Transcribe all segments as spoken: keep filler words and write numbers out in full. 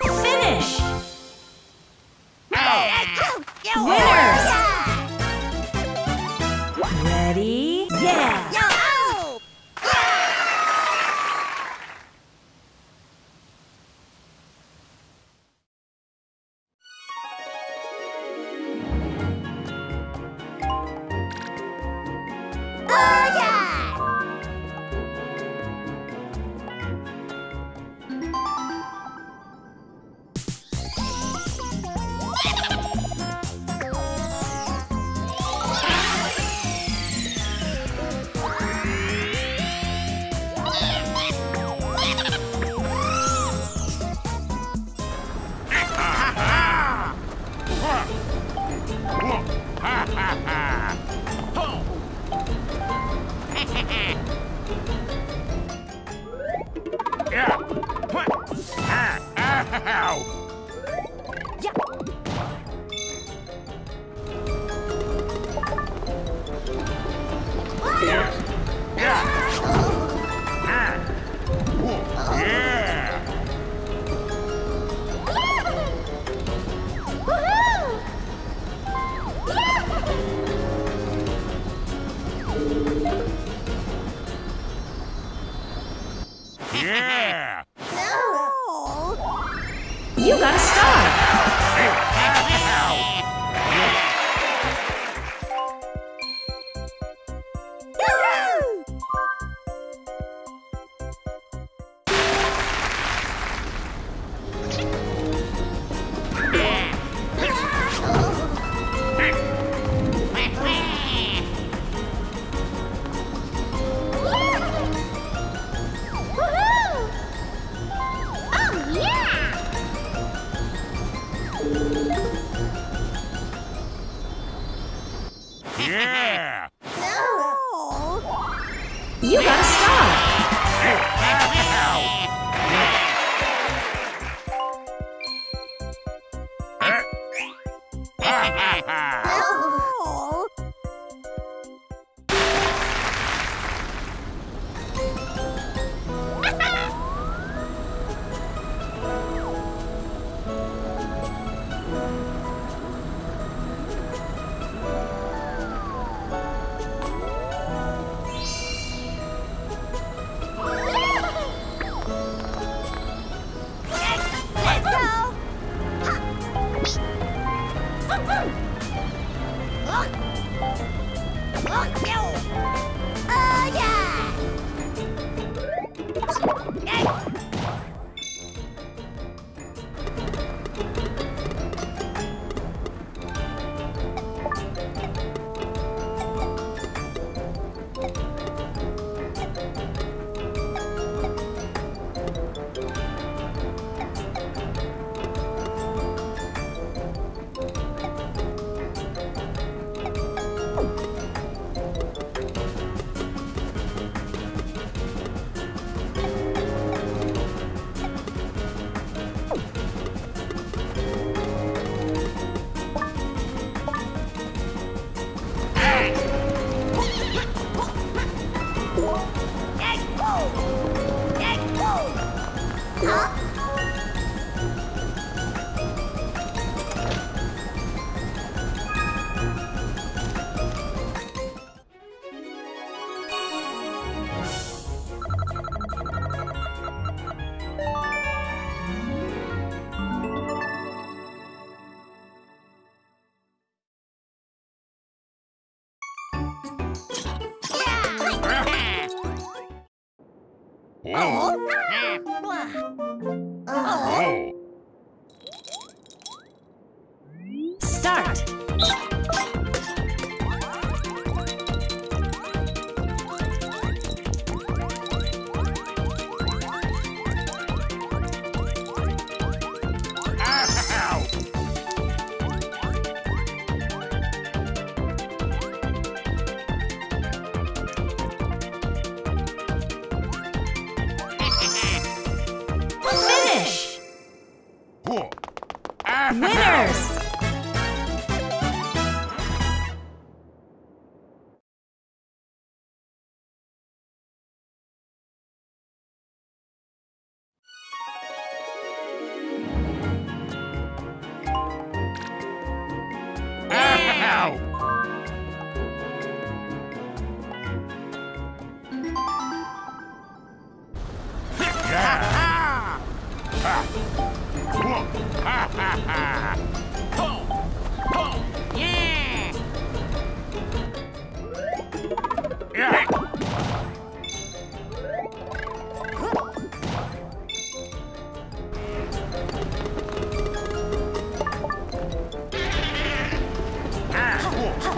Finish! Yeah! Yeah.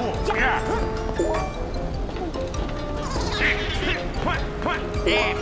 cool. Yeah. Come on, come on. Yeah.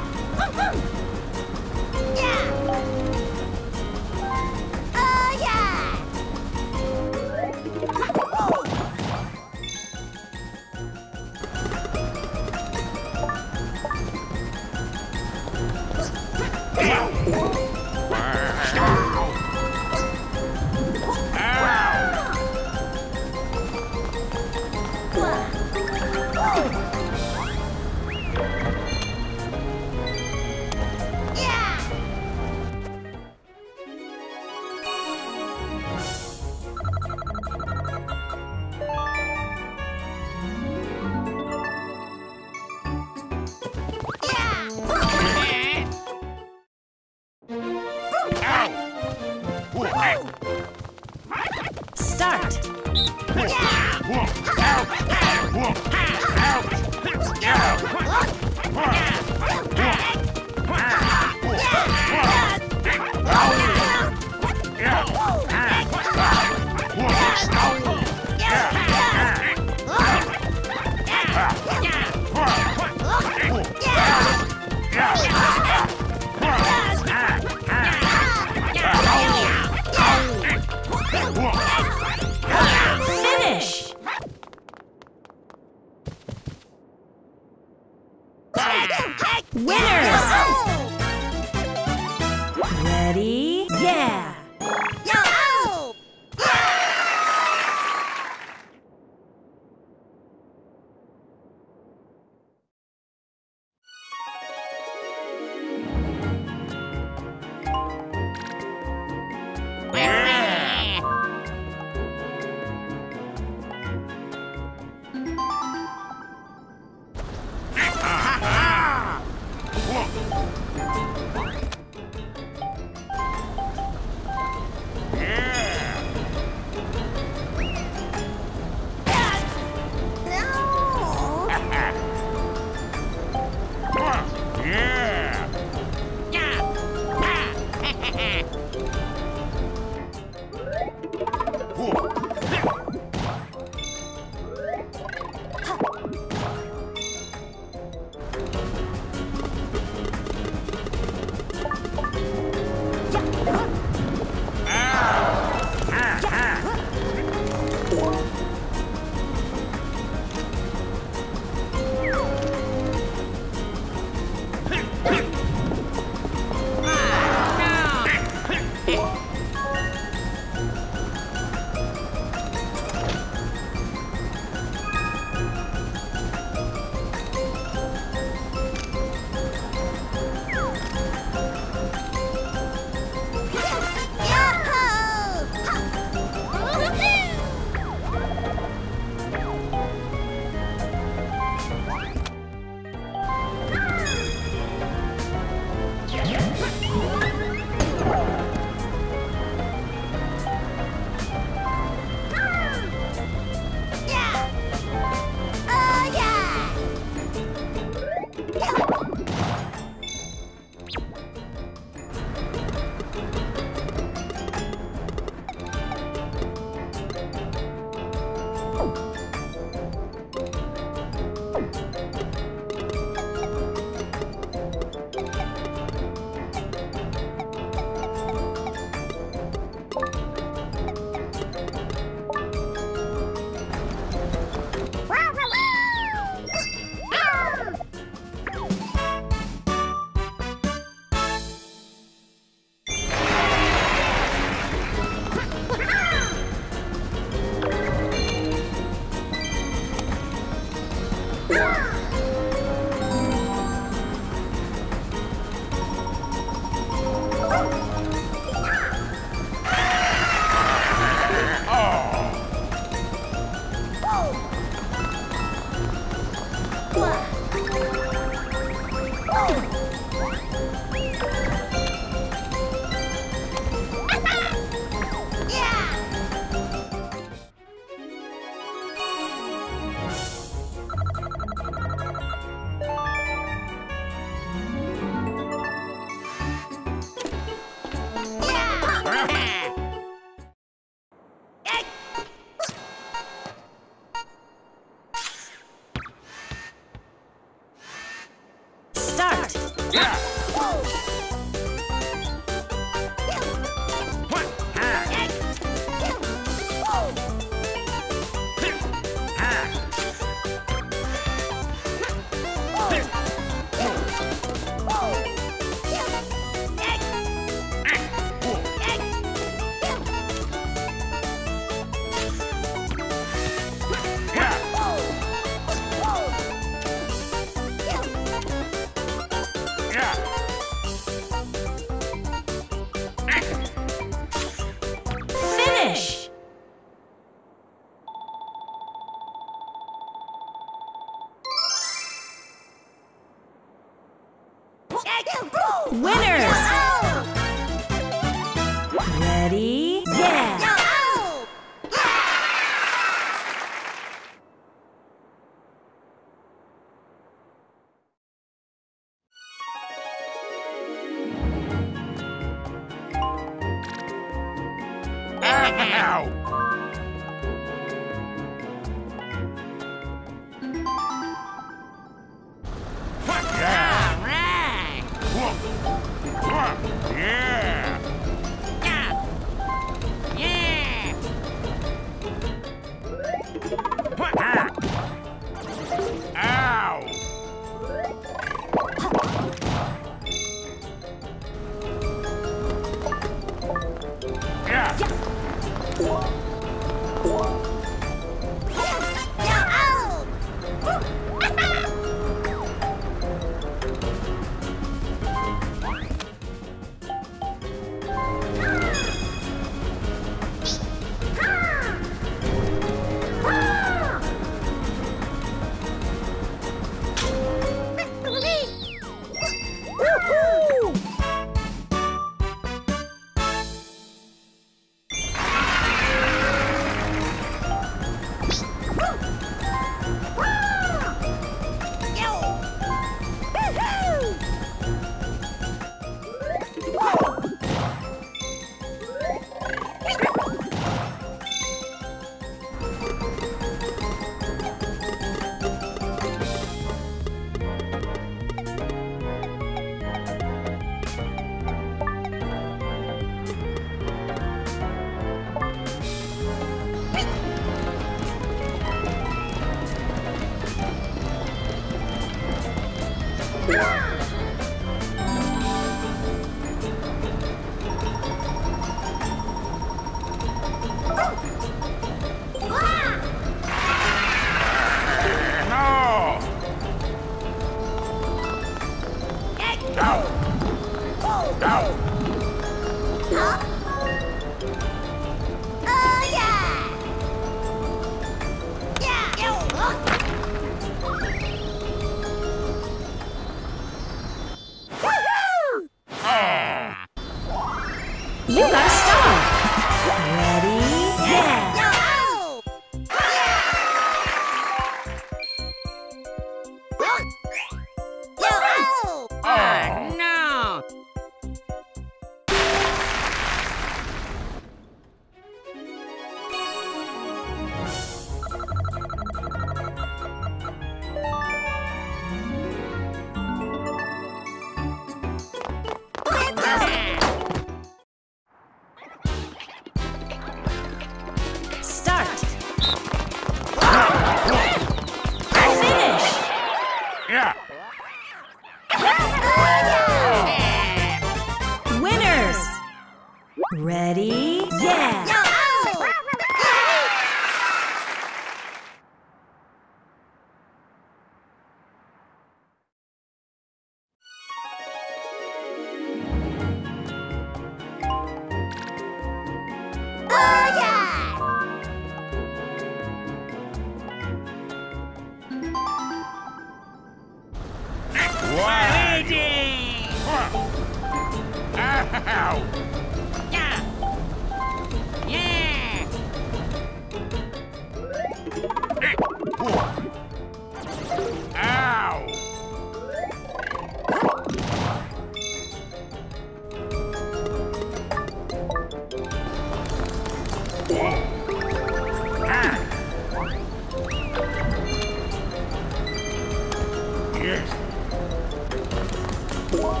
What?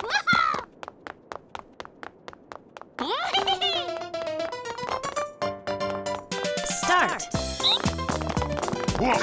Start. Yeah.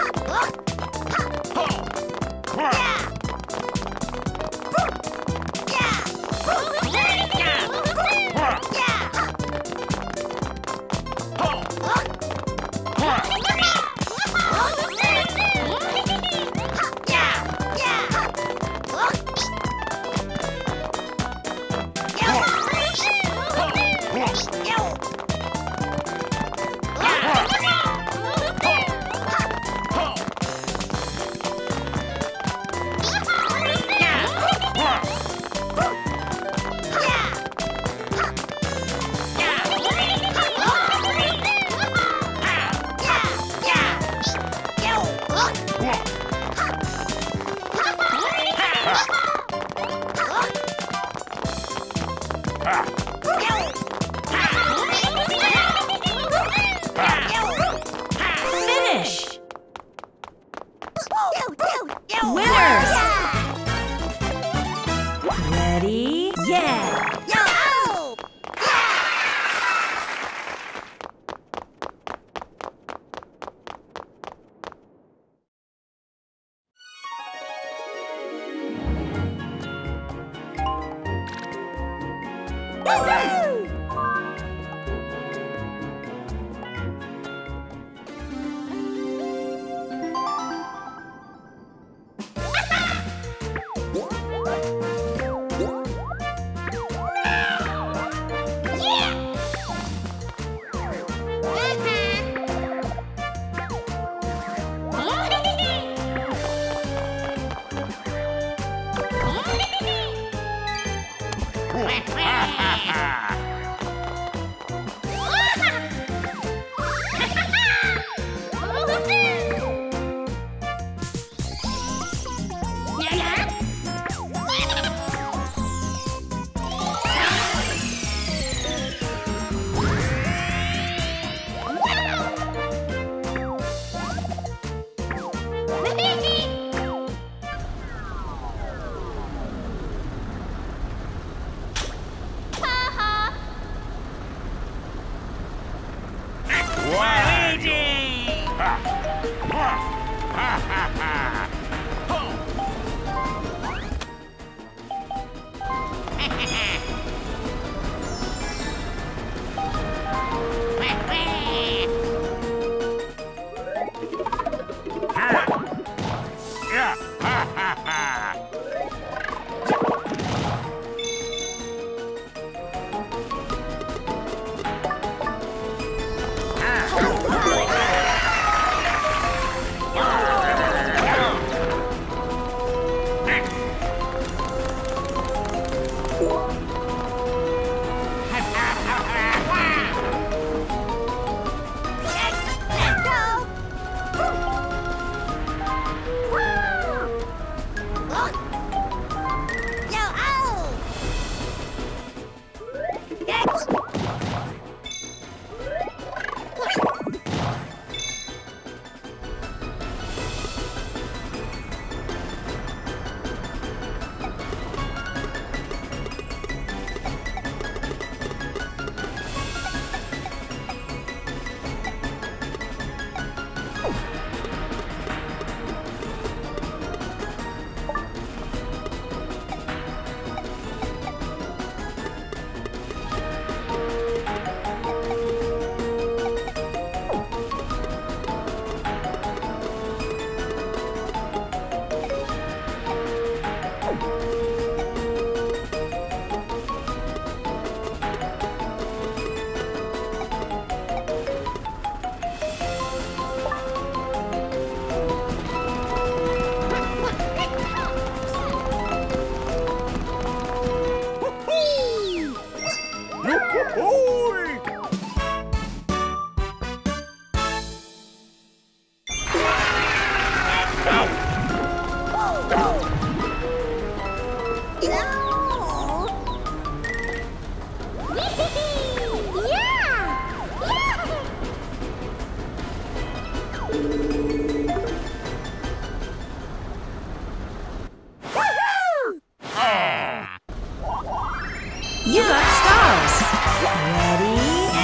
You got stars! Ready?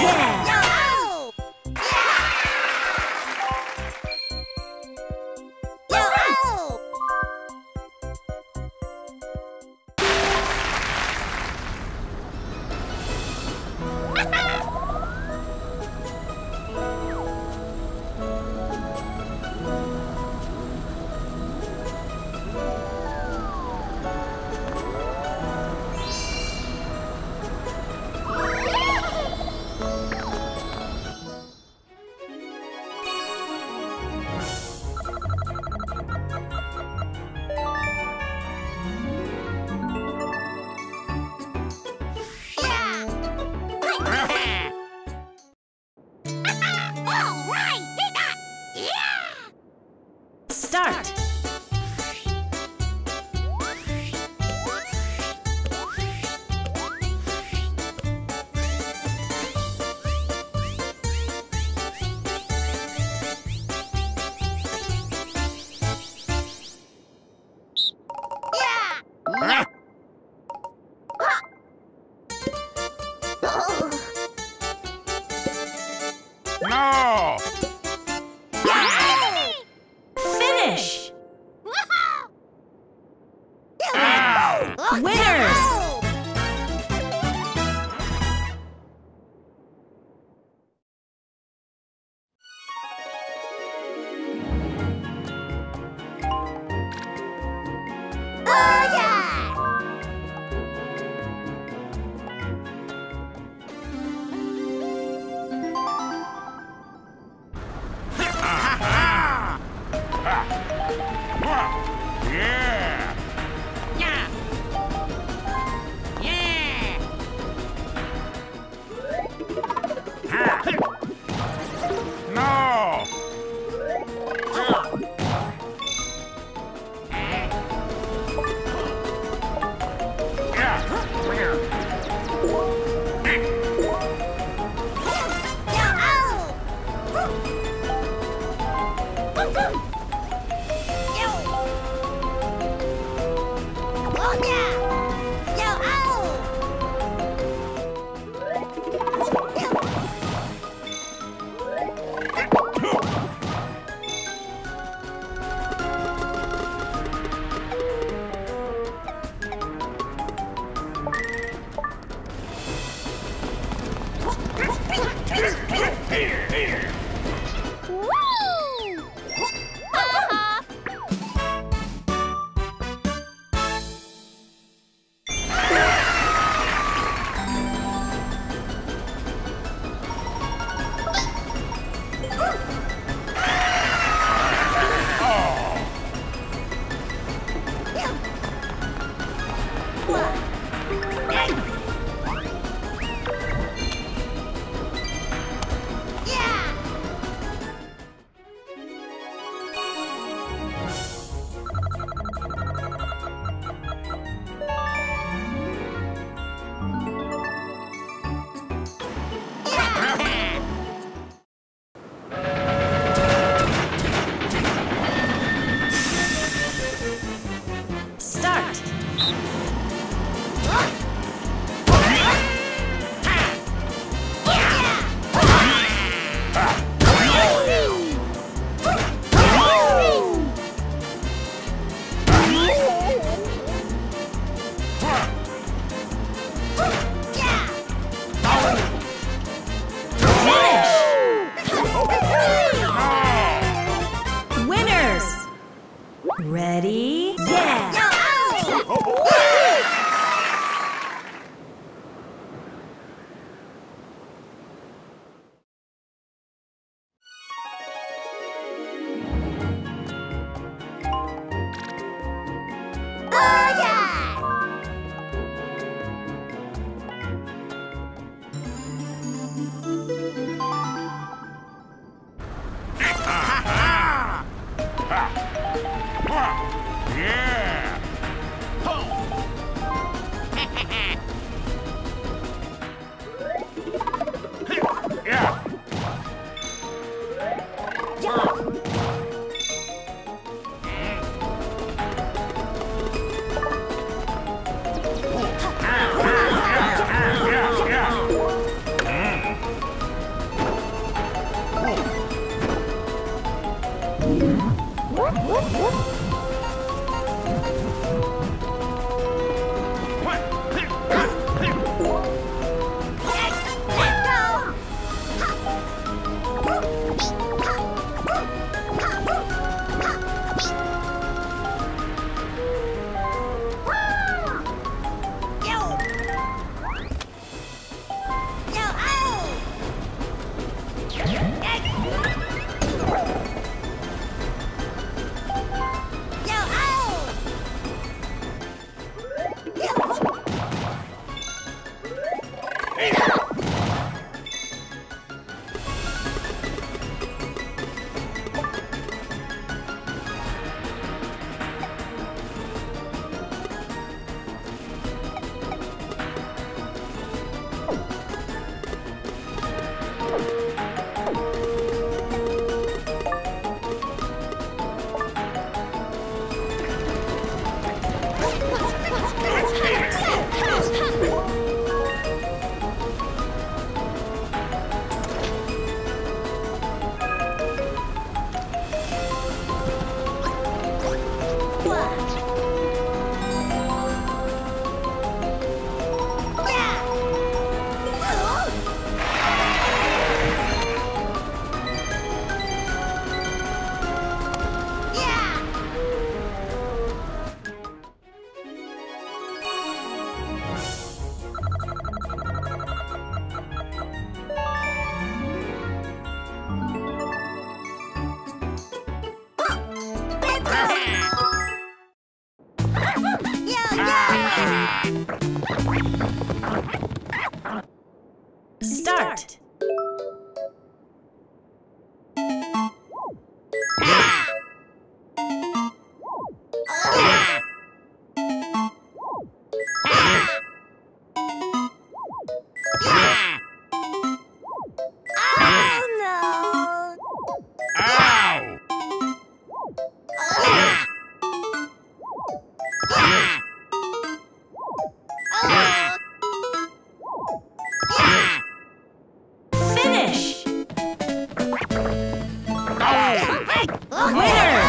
Yeah! Yo! Yo! Yo! Start! Start. Winner!